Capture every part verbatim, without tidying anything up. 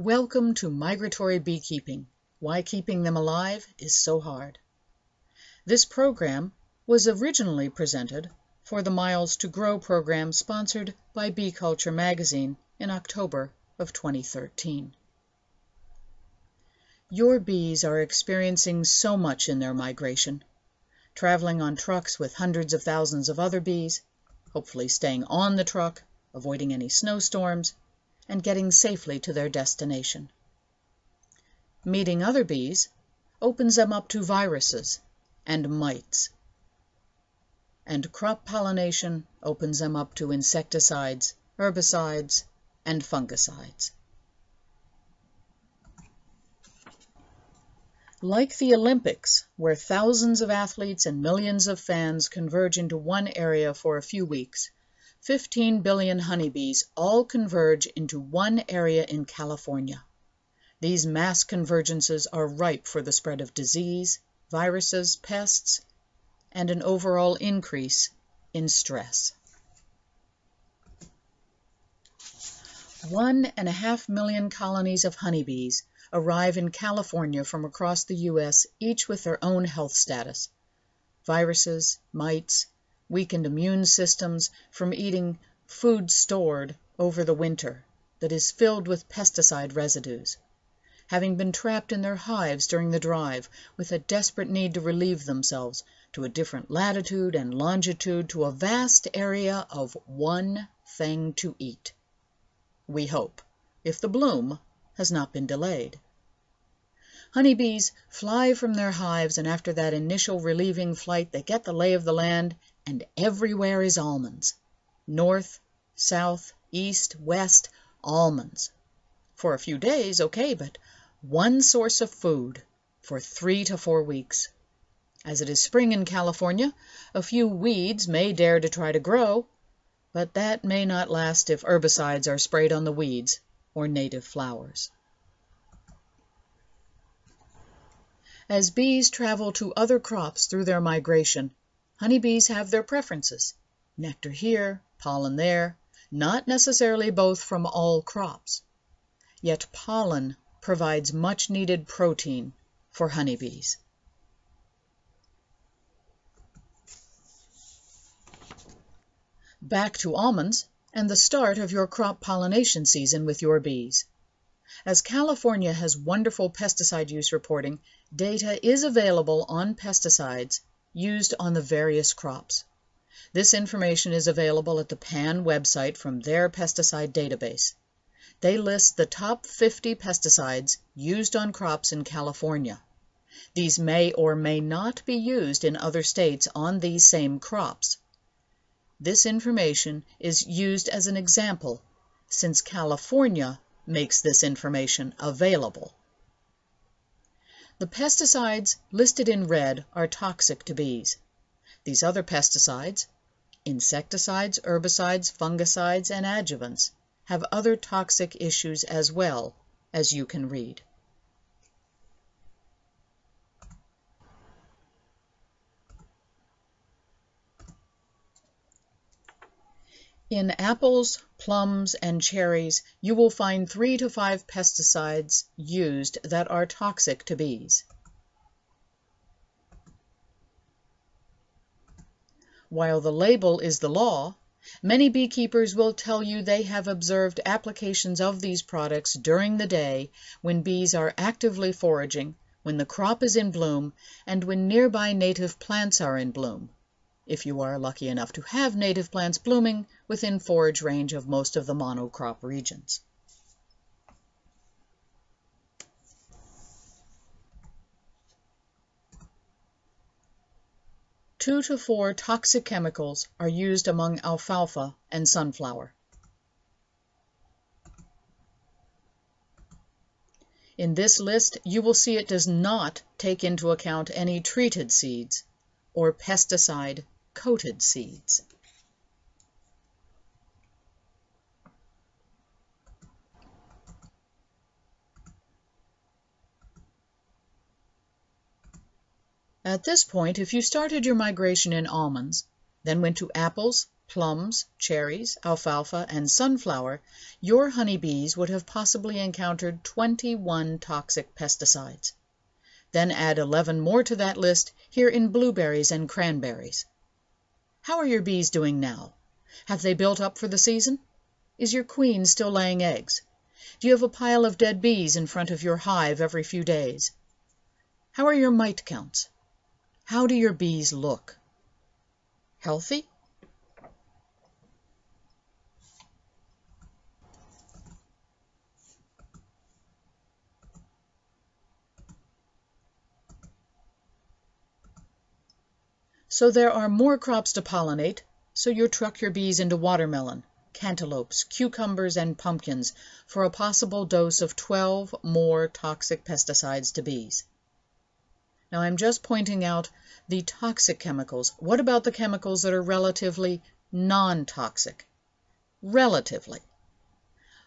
Welcome to Migratory Beekeeping, Why Keeping Them Alive is So Hard. This program was originally presented for the Miles to Grow program sponsored by Bee Culture Magazine in October of twenty thirteen. Your bees are experiencing so much in their migration, traveling on trucks with hundreds of thousands of other bees, hopefully staying on the truck, avoiding any snowstorms, and getting safely to their destination. Meeting other bees opens them up to viruses and mites, and crop pollination opens them up to insecticides, herbicides, and fungicides. Like the Olympics, where thousands of athletes and millions of fans converge into one area for a few weeks, fifteen billion honeybees all converge into one area in California. These mass convergences are ripe for the spread of disease, viruses, pests, and an overall increase in stress. One and a half million colonies of honeybees arrive in California from across the U S, each with their own health status. Viruses, mites, weakened immune systems from eating food stored over the winter that is filled with pesticide residues, having been trapped in their hives during the drive with a desperate need to relieve themselves to a different latitude and longitude to a vast area of one thing to eat. We hope, if the bloom has not been delayed. Honeybees fly from their hives, and after that initial relieving flight, they get the lay of the land, and everywhere is almonds. North, south, east, west, almonds. For a few days, okay, but one source of food for three to four weeks. As it is spring in California, a few weeds may dare to try to grow, but that may not last if herbicides are sprayed on the weeds or native flowers. As bees travel to other crops through their migration, honeybees have their preferences, nectar here, pollen there, not necessarily both from all crops. Yet pollen provides much-needed protein for honeybees. Back to almonds and the start of your crop pollination season with your bees. As California has wonderful pesticide use reporting, data is available on pesticides used on the various crops. This information is available at the P A N website from their pesticide database. They list the top fifty pesticides used on crops in California. These may or may not be used in other states on these same crops. This information is used as an example, since California makes this information available. The pesticides listed in red are toxic to bees. These other pesticides, insecticides, herbicides, fungicides, and adjuvants, have other toxic issues as well, as you can read. In apples, plums, and cherries, you will find three to five pesticides used that are toxic to bees. While the label is the law, many beekeepers will tell you they have observed applications of these products during the day when bees are actively foraging, when the crop is in bloom, and when nearby native plants are in bloom, if you are lucky enough to have native plants blooming within forage range of most of the monocrop regions. Two to four toxic chemicals are used among alfalfa and sunflower. In this list, you will see it does not take into account any treated seeds or pesticide coated seeds. At this point, if you started your migration in almonds, then went to apples, plums, cherries, alfalfa, and sunflower, your honeybees would have possibly encountered twenty-one toxic pesticides. Then add eleven more to that list here in blueberries and cranberries. How are your bees doing now? Have they built up for the season? Is your queen still laying eggs? Do you have a pile of dead bees in front of your hive every few days? How are your mite counts? How do your bees look? Healthy? So there are more crops to pollinate, so you truck your bees into watermelon, cantaloupes, cucumbers, and pumpkins for a possible dose of twelve more toxic pesticides to bees. Now I'm just pointing out the toxic chemicals. What about the chemicals that are relatively non-toxic? Relatively.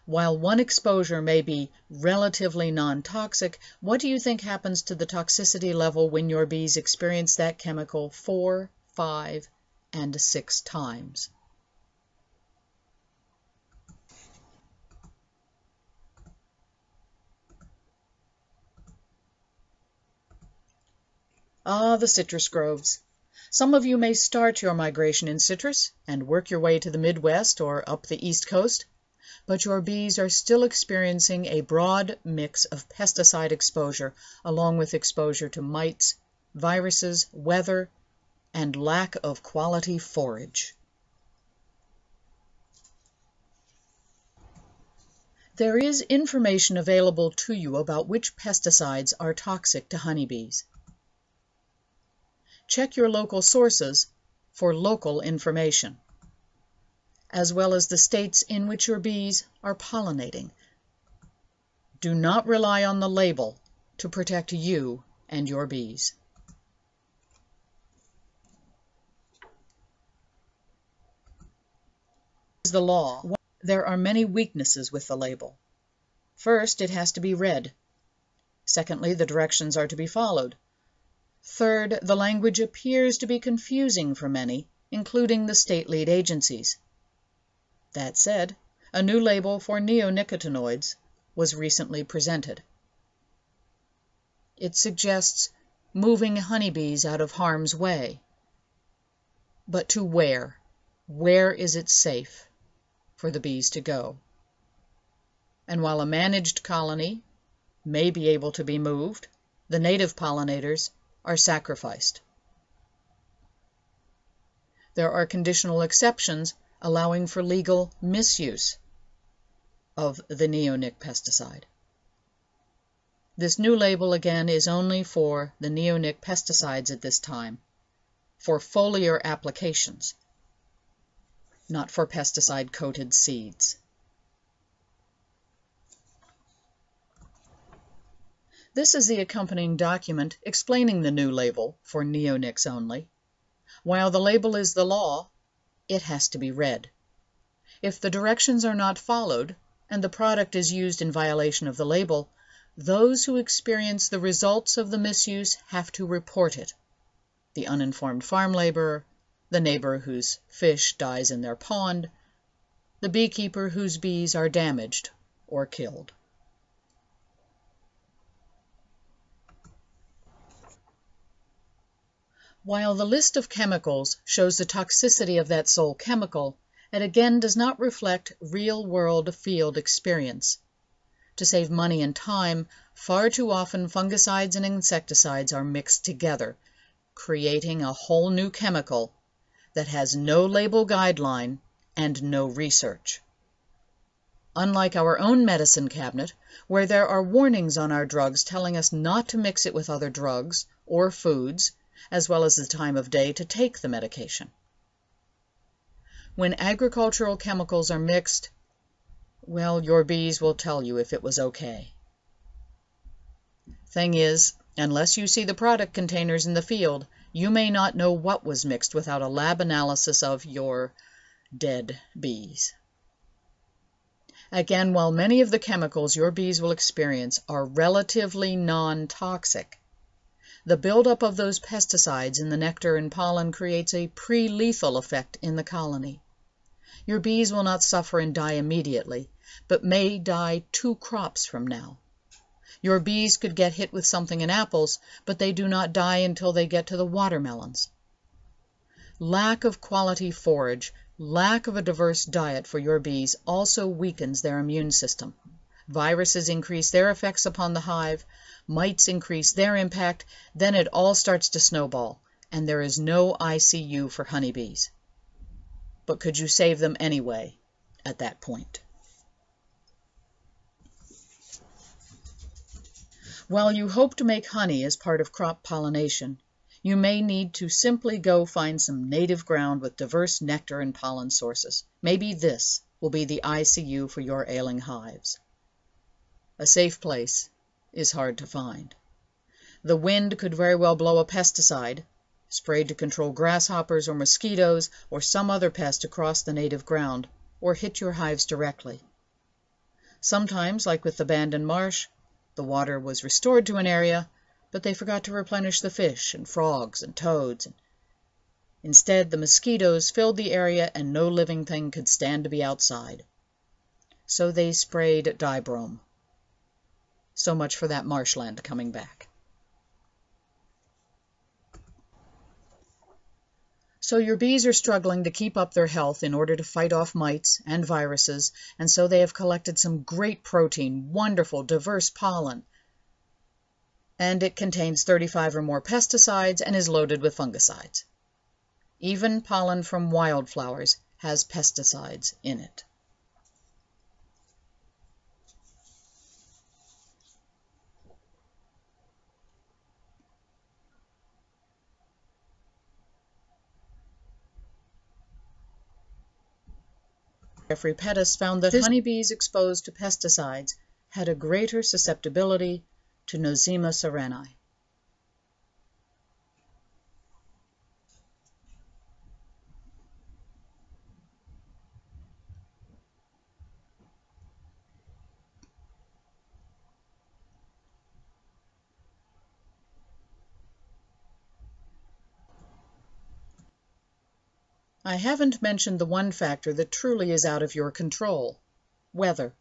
While one exposure may be relatively non-toxic, what do you think happens to the toxicity level when your bees experience that chemical four, five, and six times? Ah, the citrus groves. Some of you may start your migration in citrus and work your way to the Midwest or up the East Coast, but your bees are still experiencing a broad mix of pesticide exposure, along with exposure to mites, viruses, weather, and lack of quality forage. There is information available to you about which pesticides are toxic to honeybees. Check your local sources for local information, as well as the states in which your bees are pollinating. Do not rely on the label to protect you and your bees. The law. There are many weaknesses with the label. First, it has to be read. Secondly, the directions are to be followed. Third, the language appears to be confusing for many, including the state lead agencies. That said, a new label for neonicotinoids was recently presented. It suggests moving honeybees out of harm's way. But to where? Where is it safe for the bees to go? And while a managed colony may be able to be moved, the native pollinators are sacrificed. There are conditional exceptions allowing for legal misuse of the neonic pesticide. This new label again is only for the neonic pesticides at this time, for foliar applications, not for pesticide-coated seeds. This is the accompanying document explaining the new label for neonics only. While the label is the law, it has to be read. If the directions are not followed and the product is used in violation of the label, those who experience the results of the misuse have to report it. The uninformed farm laborer, the neighbor whose fish dies in their pond, the beekeeper whose bees are damaged or killed. While the list of chemicals shows the toxicity of that sole chemical, it again does not reflect real-world field experience. To save money and time, far too often fungicides and insecticides are mixed together, creating a whole new chemical that has no label guideline and no research. Unlike our own medicine cabinet, where there are warnings on our drugs telling us not to mix it with other drugs or foods, as well as the time of day to take the medication. When agricultural chemicals are mixed, well, your bees will tell you if it was okay. Thing is, unless you see the product containers in the field, you may not know what was mixed without a lab analysis of your dead bees. Again, while many of the chemicals your bees will experience are relatively non-toxic, the buildup of those pesticides in the nectar and pollen creates a pre-lethal effect in the colony. Your bees will not suffer and die immediately, but may die two crops from now. Your bees could get hit with something in apples, but they do not die until they get to the watermelons. Lack of quality forage, lack of a diverse diet for your bees also weakens their immune system. Viruses increase their effects upon the hive, mites increase their impact, then it all starts to snowball, and there is no I C U for honeybees. But could you save them anyway at that point? While you hope to make honey as part of crop pollination, you may need to simply go find some native ground with diverse nectar and pollen sources. Maybe this will be the I C U for your ailing hives. A safe place is hard to find. The wind could very well blow a pesticide, sprayed to control grasshoppers or mosquitoes or some other pest across the native ground, or hit your hives directly. Sometimes, like with the Bandon Marsh, the water was restored to an area, but they forgot to replenish the fish and frogs and toads. Instead, the mosquitoes filled the area and no living thing could stand to be outside. So they sprayed Dibrom. So much for that marshland coming back. So your bees are struggling to keep up their health in order to fight off mites and viruses, and so they have collected some great protein, wonderful, diverse pollen. And it contains thirty-five or more pesticides and is loaded with fungicides. Even pollen from wildflowers has pesticides in it. Jeffrey Pettis found that honeybees exposed to pesticides had a greater susceptibility to Nosema ceranae. I haven't mentioned the one factor that truly is out of your control, weather.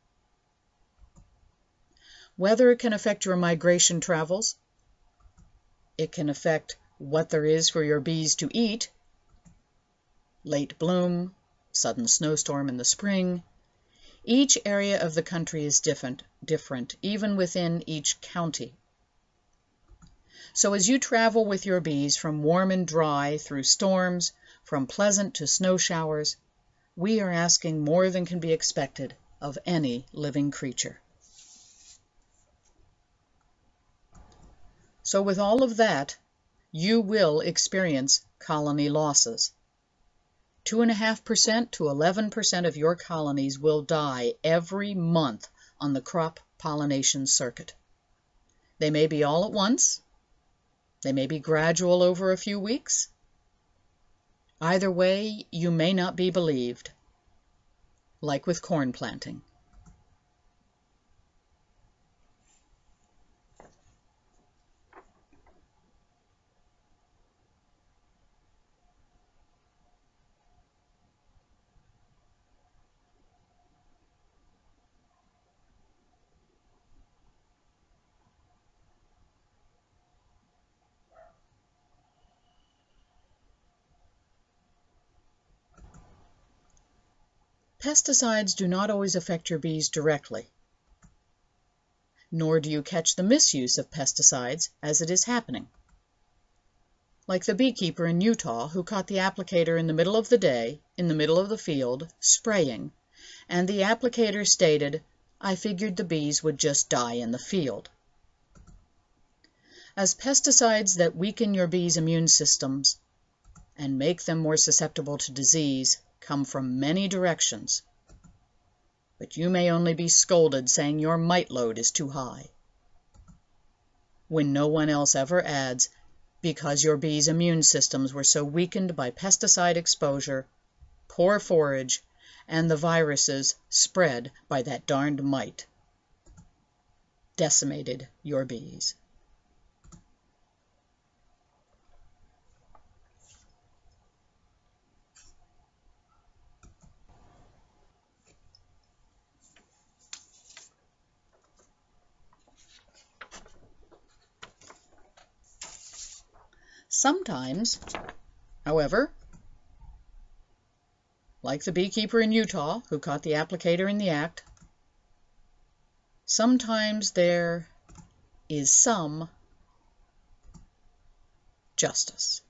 Weather can affect your migration travels. It can affect what there is for your bees to eat, late bloom, sudden snowstorm in the spring. Each area of the country is different, different, even within each county. So as you travel with your bees from warm and dry through storms, from pleasant to snow showers, we are asking more than can be expected of any living creature. So with all of that, you will experience colony losses. two point five percent to eleven percent of your colonies will die every month on the crop pollination circuit. They may be all at once. They may be gradual over a few weeks. Either way, you may not be believed, like with corn planting. Pesticides do not always affect your bees directly, nor do you catch the misuse of pesticides as it is happening. Like the beekeeper in Utah who caught the applicator in the middle of the day, in the middle of the field, spraying, and the applicator stated, "I figured the bees would just die in the field." As pesticides that weaken your bees' immune systems and make them more susceptible to disease, come from many directions, but you may only be scolded saying your mite load is too high, when no one else ever adds, because your bees' immune systems were so weakened by pesticide exposure, poor forage, and the viruses spread by that darned mite, decimated your bees. Sometimes, however, like the beekeeper in Utah who caught the applicator in the act, sometimes there is some justice.